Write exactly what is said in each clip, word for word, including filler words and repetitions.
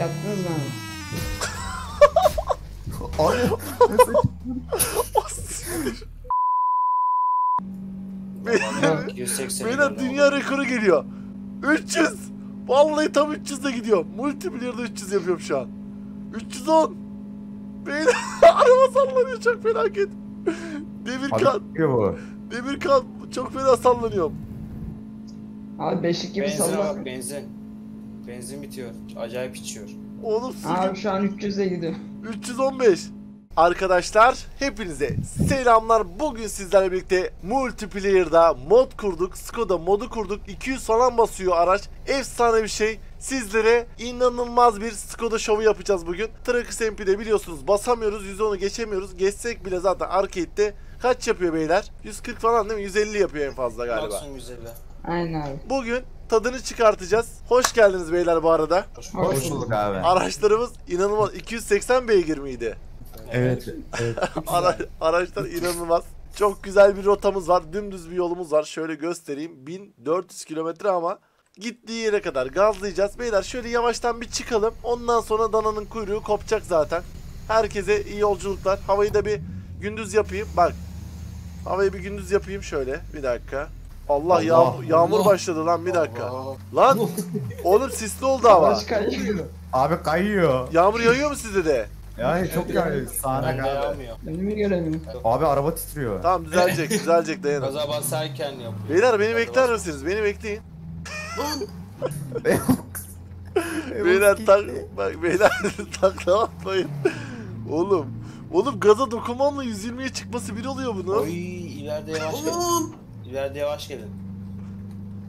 Yattınız mı? Abi Beyler dünya rekoru geliyor. üç yüz. Vallahi tam üç yüz'de gidiyor. Multiplayer'da üç yüz yapıyorum şu an. üç yüz on. Beyler araba sallanıyor çok felaket. Demirkan. Demirkan çok fena sallanıyorum. Abi beşlik gibi sallanıyor. Benzin. Benzin bitiyor. Acayip içiyor. Oğlum abi şu an üç yüz'e gidiyor. üç yüz on beş. Arkadaşlar hepinize selamlar. Bugün sizlerle birlikte multiplayer'da mod kurduk. Skoda modu kurduk. iki yüz falan basıyor araç. Efsane bir şey. Sizlere inanılmaz bir Skoda şovu yapacağız bugün. TruckersMp'de biliyorsunuz basamıyoruz. yüz on'u geçemiyoruz. Geçsek bile zaten arcade'de kaç yapıyor beyler? yüz kırk falan değil mi? yüz elli yapıyor en fazla galiba. Maksimum yüz elli. Aynen abi. Bugün tadını çıkartacağız. Hoş geldiniz beyler bu arada. Hoş bulduk, Hoş bulduk abi. Araçlarımız inanılmaz. iki yüz seksen beygir miydi? Evet. Evet. Ara araçlar inanılmaz. Çok güzel bir rotamız var. Dümdüz bir yolumuz var. Şöyle göstereyim. bin dört yüz kilometre ama gittiği yere kadar gazlayacağız. Beyler şöyle yavaştan bir çıkalım. Ondan sonra dananın kuyruğu kopacak zaten. Herkese iyi yolculuklar. Havayı da bir gündüz yapayım. Bak. Havayı bir gündüz yapayım şöyle. Bir dakika. Allah, Allah yağ yağmur Allah. Başladı lan bir dakika. Allah. Lan oğlum sisli oldu hava. Abi kayıyor. Yağmur yağıyor mu sizde de? Yani çok yağıyor. Sahne geldi. Önümü göremiyorum. Abi araba titriyor. Tamam düzelecek düzelecek dayanın. Gaza basarken yapıyor. Beyler beni bekler misiniz? Beni bekleyin. Beyler tak bak beyler takla atmayın. Oğlum. Oğlum gaza dokunmamla yüz yirmi'ye çıkması bir oluyor bunu. Oy ileride yavaş gelin. İleride yavaş gelin.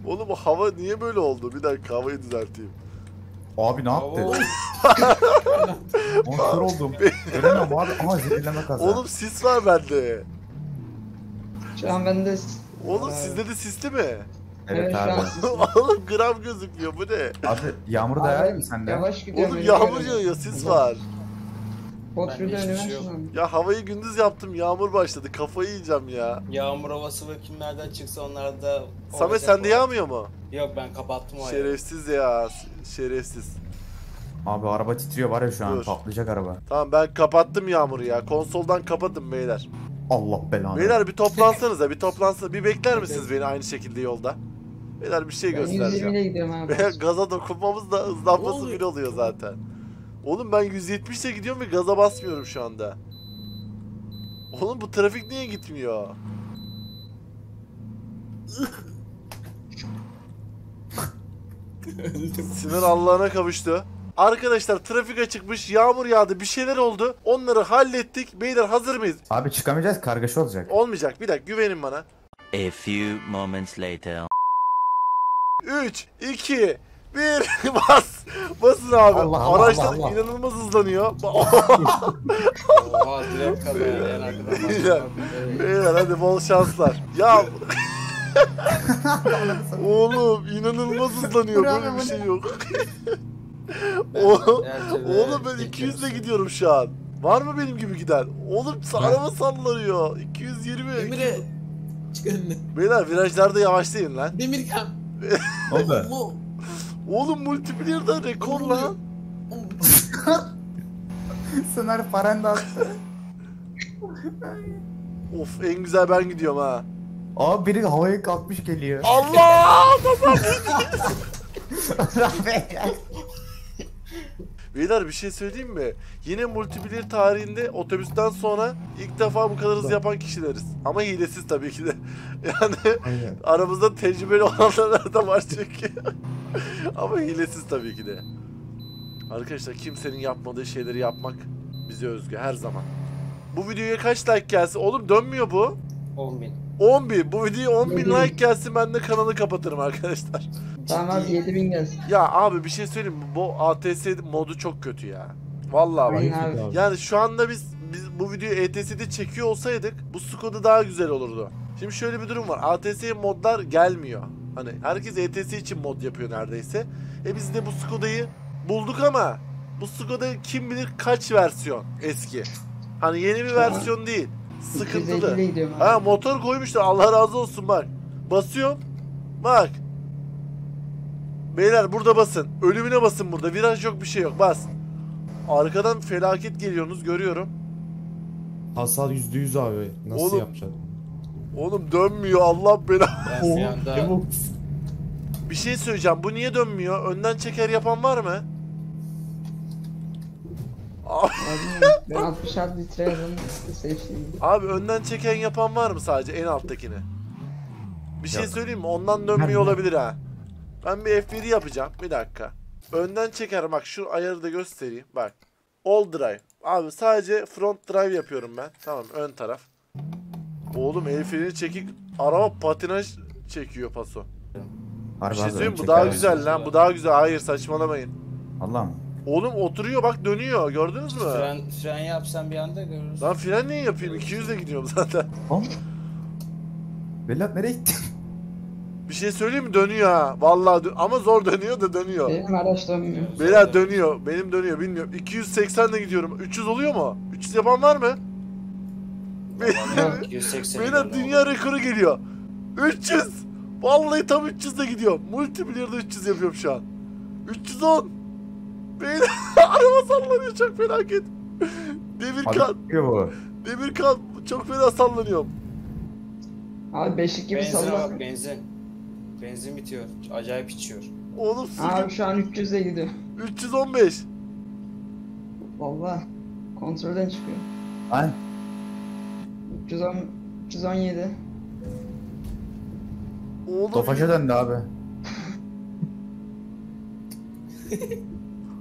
Oğlum bu hava niye böyle oldu? Bir dakika havayı düzelteyim. Abi ne yaptı? Monster oldum. Göremiyorum abi ama zehirlenme kaza. Oğlum sis var bende. Şu an bende. Oğlum abi. Sizde de sisli mi? Evet, evet abi. Oğlum gram gözükmüyor bu ne? Abi yağmuru da yağıyor mu sende? Yavaş gidiyor. Oğlum yağmur yağıyor sis var. Ya havayı gündüz yaptım yağmur başladı kafayı yiyeceğim ya. Yağmur havası ve kimlerden çıksa onlar da... Samet sende yağmıyor mu? Yok ben kapattım o ayarı. Şerefsiz ya şerefsiz. Abi araba titriyor var ya şu an. Dur. Patlayacak araba. Tamam ben kapattım yağmuru ya konsoldan kapattım beyler. Allah belanı. Beyler bir toplansanıza bir toplansanıza bir bekler misiniz beni aynı şekilde yolda? Beyler bir şey göstereceğim. Abi. Gaza dokunmamız da hızlanması bile oluyor zaten. Oğlum ben yüz yetmiş'e gidiyorum ve gaza basmıyorum şu anda. Oğlum bu trafik niye gitmiyor? Siner Allah'ına kavuştu. Arkadaşlar trafik açıkmış, yağmur yağdı, bir şeyler oldu. Onları hallettik. Beyler hazır mıyız? Abi çıkamayacağız, kargaşa olacak. Olmayacak. Bir dakika güvenin bana. A few moments later. üç, iki... Bir bas basın abi Allah, araçlar Allah, Allah. İnanılmaz hızlanıyor. Oha direkt kadar. Beyler hadi bol şanslar. Ya oğlum inanılmaz hızlanıyor böyle bir şey yok. Oğlum, oğlum ben iki yüz'le gidiyorum şu an. Var mı benim gibi giden? Oğlum araba sallanıyor. iki yüz yirmi. Demir'e çık önüne. Beyler virajlarda yavaşlayın lan. Demirkan. Oldu. Oğlum multiplayer'da rekor lan. Siner paranda attı. Of en güzel ben gidiyorum ha. Abi biri havaya kalkmış geliyor. Allah! Beyler bir şey söyleyeyim mi? Yine multiplayer tarihinde otobüsten sonra ilk defa bu kadar hızlı yapan kişileriz. Ama hilesiz tabii ki de. Yani aynen. Aramızda tecrübeli olanlar da var çünkü. Ama hilesiz tabii ki de. Arkadaşlar kimsenin yapmadığı şeyleri yapmak bize özgü her zaman. Bu videoya kaç like gelsin? Oğlum dönmüyor bu. on bin. on bin. Bu videoya on bin like gelsin ben de kanalı kapatırım arkadaşlar. Tamam abi yedi bin gelsin. Ya abi bir şey söyleyeyim mi? Bu A T S modu çok kötü ya. Vallahi bak. Yani, yani şu anda biz, biz bu videoyu E T S'de çekiyor olsaydık bu Skoda daha güzel olurdu. Şimdi şöyle bir durum var. A T S'ye modlar gelmiyor. Hani herkes E T S için mod yapıyor neredeyse. E biz de bu Skoda'yı bulduk ama bu Skoda kim bilir kaç versiyon eski. Hani yeni bir versiyon değil. Sıkıntılı. Ha motor koymuşlar Allah razı olsun bak. Basıyorum. Bak. Beyler burada basın. Ölümüne basın burada. Viraj yok, bir şey yok. Bas. Arkadan felaket geliyorsunuz, görüyorum. Hasar yüzde yüz abi. Nasıl oğlum, yapacağım? Oğlum dönmüyor Allah belanı. Yanda... Bir şey söyleyeceğim. Bu niye dönmüyor? Önden çeker yapan var mı? Abi, abi önden çeken yapan var mı sadece en alttakini? Bir şey yok. Söyleyeyim mi? Ondan dönmüyor olabilir ha. Ben bir F bir'i yapacağım. Bir dakika. Önden çeker. Bak şu ayarı da göstereyim. Bak. All drive. Abi sadece front drive yapıyorum ben. Tamam, ön taraf. Oğlum el freni çekik. Araba patinaj çekiyor paso. Bir şey söyleyeyim, bu daha güzel lan. Bu daha güzel. Hayır saçmalamayın. Allah'ım. Oğlum oturuyor bak, dönüyor, gördünüz mü? Fren, fren yapsam bir anda görürüz. Lan fren niye yapayım? iki yüzle gidiyorum zaten. Tamam. Velat nereye gittin? Bir şey söyleyeyim mi? Dönüyor ha. Vallahi dön ama zor dönüyor da dönüyor. Benim araç dönmüyor. Velat dönüyor. Benim dönüyor, bilmiyorum. iki yüz seksenle gidiyorum. üç yüz oluyor mu? üç yüz yapan var mı? Velat dünya rekoru geliyor. üç yüz! Vallahi tam üç yüzle gidiyor. Multiplayer'da üç yüz yapıyorum şu an. üç yüz on! Beyler araba sallanıyor çok felaket. Demirkan. Demirkan çok fena sallanıyorum. Abi beşlik gibi sallanıyor. Benzin. Benzin bitiyor. Acayip içiyor. Oğlum abi gibi... şu an üç yüze gidiyor. üç yüz on beş. Vallahi kontrolden çıkıyor. Aynen. üç yüz on, üç yüz on yedi. Oğlum. Tofaşa döndü abi.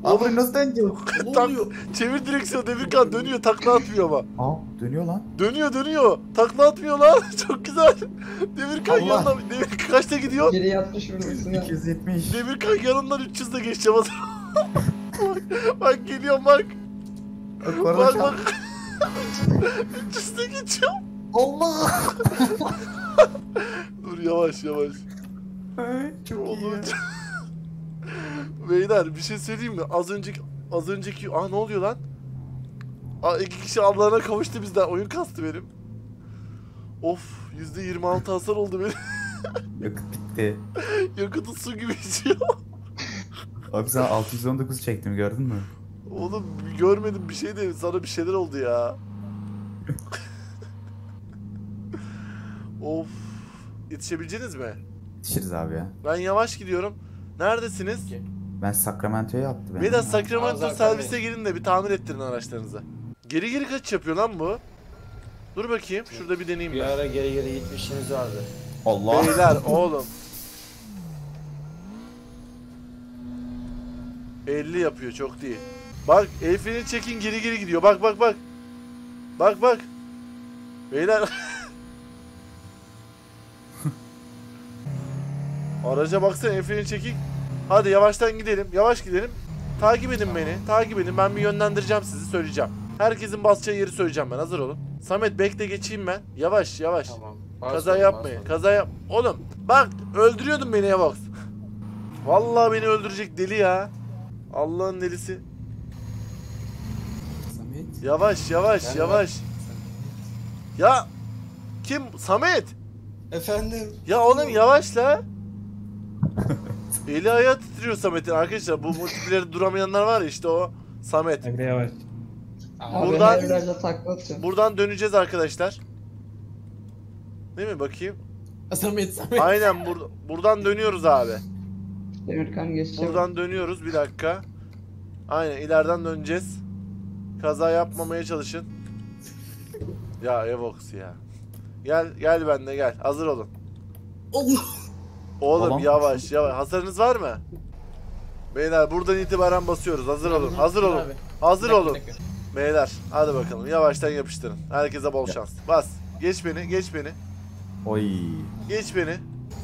Abi nasıl dönüyor? Çevir direksiyon, Demirkan dönüyor, takla atmıyor ama. Aa dönüyor lan. Dönüyor dönüyor. Takla atmıyor lan. Çok güzel. Demirkan yanından. Demirkan kaçta gidiyor? Geri yatmış burası. iki yüz yetmiş. Demirkan yanından üç yüzle geçeceğim. Bak, bak geliyorum bak. Bak bak. bak. üç yüzle geçiyorum. Allah. Dur yavaş yavaş. Çok olur. Beyler bir şey söyleyeyim mi? Az önceki az önceki ah ne oluyor lan? Aa, iki kişi ablarına kavuştu bizden. Oyun kastı benim. Of yüzde yirmi altı hasar oldu benim. Yakıt bitti. Yakıtı su gibi içiyor. Abi sen altı yüz on dokuz çektim, gördün mü? Oğlum görmedim, bir şey değil. Sana bir şeyler oldu ya. Of. Yetişebileceğiniz mi? Yetişiriz abi ya. Ben yavaş gidiyorum. Neredesiniz? Ben Sacramento'ya attı beni. Bir de Sacramento servise girin de bir tamir ettirin araçlarınızı. Geri geri kaç yapıyor lan bu? Dur bakayım şurada bir deneyeyim. Bir ben. Ara geri geri gitmişsiniz abi. Allah. Beyler oğlum. elli yapıyor, çok değil. Bak el freni çekin, geri geri gidiyor. Bak bak bak. Bak bak. Beyler. Araca baksana, el freni çekin. Hadi yavaştan gidelim, yavaş gidelim. Takip edin beni, takip edin. Ben bir yönlendireceğim sizi, söyleyeceğim. Herkesin basacağı yeri söyleyeceğim ben, hazır olun. Samet bekle geçeyim ben. Yavaş yavaş. Tamam, başladım, kaza yapmayın, başladım. kaza yap... Oğlum bak öldürüyordun beni Evox. Vallahi beni öldürecek deli ya. Allah'ın delisi. Samet. Yavaş yavaş ben yavaş. Ben... Ya kim? Samet. Efendim. Ya oğlum yavaş la. Eli ayağı titriyor Samet'in arkadaşlar, bu multileri duramayanlar var ya, işte o Samet. Hadi yavaş. Buradan, buradan döneceğiz arkadaşlar. Değil mi bakayım? Samet Samet. Aynen bur buradan dönüyoruz abi. Demirkan geçecek. Buradan dönüyoruz, bir dakika. Aynen ileriden döneceğiz. Kaza yapmamaya çalışın. Ya Evox ya. Gel gel benimle gel, hazır olun. Allah. Oğlum tamam. Yavaş yavaş. Hasarınız var mı? Beyler buradan itibaren basıyoruz. Hazır olun. Hazır olun. Hazır olun. Beyler hadi bakalım. Yavaştan yapıştırın. Herkese bol şans. Bas. Geç beni. Geç beni. Oy. Geç beni.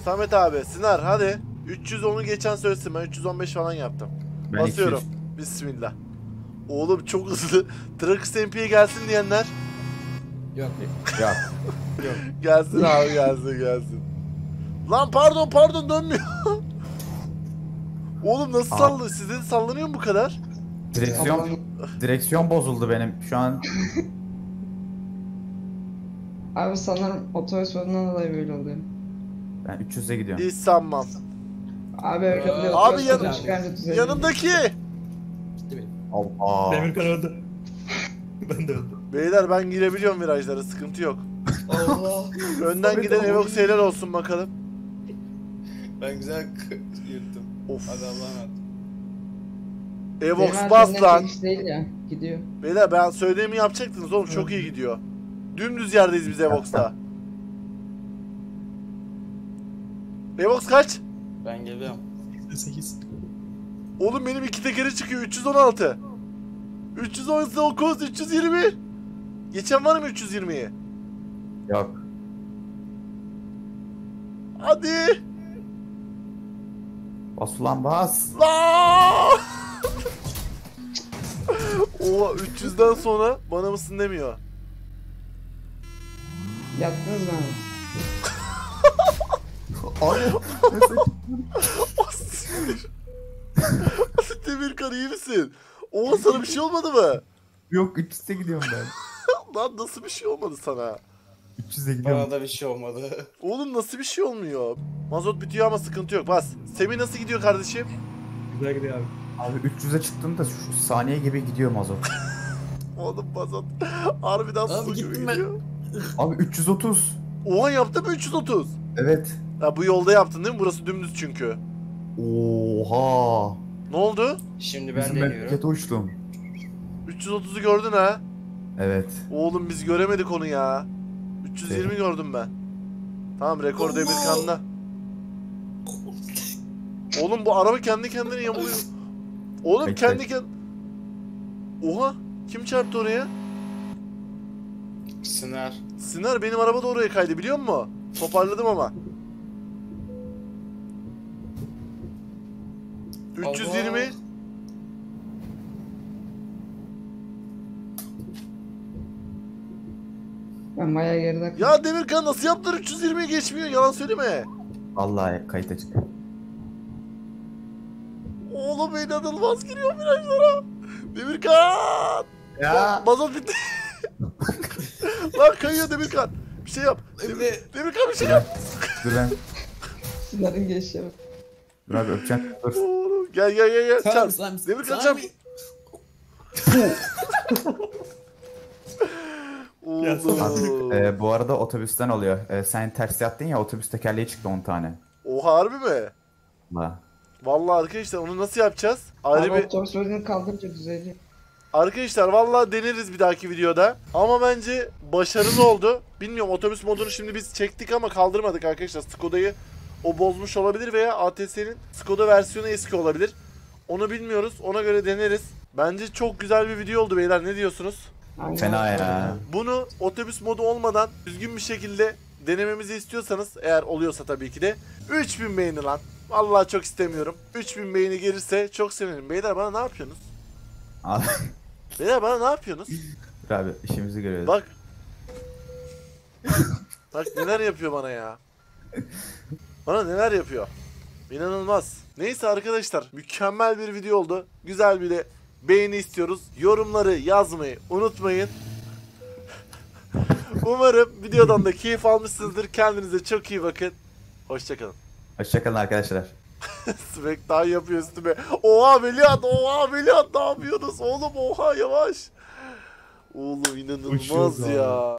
Samet abi. Siner hadi. üç yüz onu geçen söylesin. Ben üç yüz on beş falan yaptım. Ben basıyorum. iki yüz. Bismillah. Oğlum çok hızlı. TruckersMp'ye gelsin diyenler. Yok yok. Yok. Gelsin abi, gelsin gelsin. Lan pardon pardon dönmüyor. Oğlum nasıl sallanıyor? Sizin sallanıyor mu bu kadar? Direksiyon direksiyon bozuldu benim şu an. Abi sanırım otobüs olduğundan dolayı böyle oluyor. Ben üç yüze gidiyorum. Hiç sanmam. Abi öyle bir abi yanım, yanımdaki. Allah. Demirkan öldü. Ben de öldüm. Beyler ben girebiliyorum virajlara, sıkıntı yok. Allah. Önden giden Evox şeyler olsun bakalım. Ben güzel yırttım. Of. Hadi Allah'a emanet. Evox bas lan. Gidiyor. Beyler ben söylediğimi yapacaktınız oğlum, çok iyi gidiyor. Dümdüz yerdeyiz biz Evox'ta. Evox kaç? Ben geliyorum. seksen sekiz. Oğlum benim iki tekeri çıkıyor. üç yüz on altı. üç yüz on dokuz. üç yüz yirmi. Geçen var mı üç yüz yirmiyi? Yok. Hadi. Bas ulan bas. Oha, üç yüzden sonra bana mısın demiyor. Yattınız mı? Ay. Demirkan iyi misin? Oğlum sana bir şey olmadı mı? Yok, üç yüze gidiyorum ben. Lan nasıl bir şey olmadı sana? üç yüze gidiyorum. Bana da bir şey olmadı. Oğlum nasıl bir şey olmuyor? Mazot bitiyor ama sıkıntı yok. Bas. Semih nasıl gidiyor kardeşim? Güzel gidiyor abi. Abi üç yüze çıktığında şu saniye gibi gidiyor mazot. Oğlum mazot harbiden su gibi gidiyor. Abi üç yüz otuz. Oha, yaptı mı üç yüz otuz? Evet. Ya bu yolda yaptın değil mi? Burası dümdüz çünkü. Oha. Ne oldu? Şimdi ben bizim deniyorum. Memlekete uçtum. üç yüz otuzu gördün ha? Evet. Oğlum biz göremedik onu ya. üç yüz yirmi evet gördüm ben. Tamam, rekor Demirkan'da. Oğlum bu araba kendi kendine yamuluyor. Oğlum peki, kendi kendine... Oha! Kim çarptı oraya? Siner. Siner, benim araba da oraya kaydı biliyor musun? Toparladım ama. üç yüz yirmi. Ben bayağı geride... Ya Demirkan nasıl yaptın üç yüz yirmiyi geçmiyor, yalan söyleme. Vallahi kayıta çık. Oğlum inanılmaz giriyor virajlara. Demirkan! Ya! Mazot bitti. Lan kayıyor Demirkan. Bir şey yap. Demir, Demirkan bir şey yap. Dur ben. Şunların geçişi yap. Dur abi öpeceğim. Dur. Oğlum gel gel gel gel. Tamam, çarp. Tamam, Demirkan tamam, çarp. Oğlum. E, bu arada otobüsten oluyor. E, sen ters yattın ya, otobüs tekerleği çıktı on tane. Oha harbi mi? Ha. Vallahi arkadaşlar onu nasıl yapacağız? Ayrı abi, bir... otobüs bölümünü kaldırınca düzeliyor. Arkadaşlar vallahi deneriz bir dahaki videoda. Ama bence başarılı oldu. Bilmiyorum, otobüs modunu şimdi biz çektik ama kaldırmadık arkadaşlar. Skoda'yı o bozmuş olabilir veya A T S'nin Skoda versiyonu eski olabilir. Onu bilmiyoruz. Ona göre deneriz. Bence çok güzel bir video oldu beyler. Ne diyorsunuz? Fena ya. Bunu otobüs modu olmadan düzgün bir şekilde denememizi istiyorsanız, eğer oluyorsa tabii ki de üç bin beğeni lan. Vallahi çok istemiyorum. üç bin beğeni gelirse çok sevinirim. Beyler bana ne yapıyorsunuz? Abi. Beyler bana ne yapıyorsunuz? Abi işimizi görüyoruz. Bak. Bak neler yapıyor bana ya. Bana neler yapıyor. İnanılmaz. Neyse arkadaşlar, mükemmel bir video oldu. Güzel bir de beğeni istiyoruz. Yorumları yazmayı unutmayın. Umarım videodan da keyif almışsınızdır. Kendinize çok iyi bakın. Hoşçakalın. Hoşçakalın arkadaşlar. Smack daha yapıyor üstüme. Oha Velihat, oha Velihat ne yapıyorsunuz? Oğlum oha yavaş. Oğlum inanılmaz ya.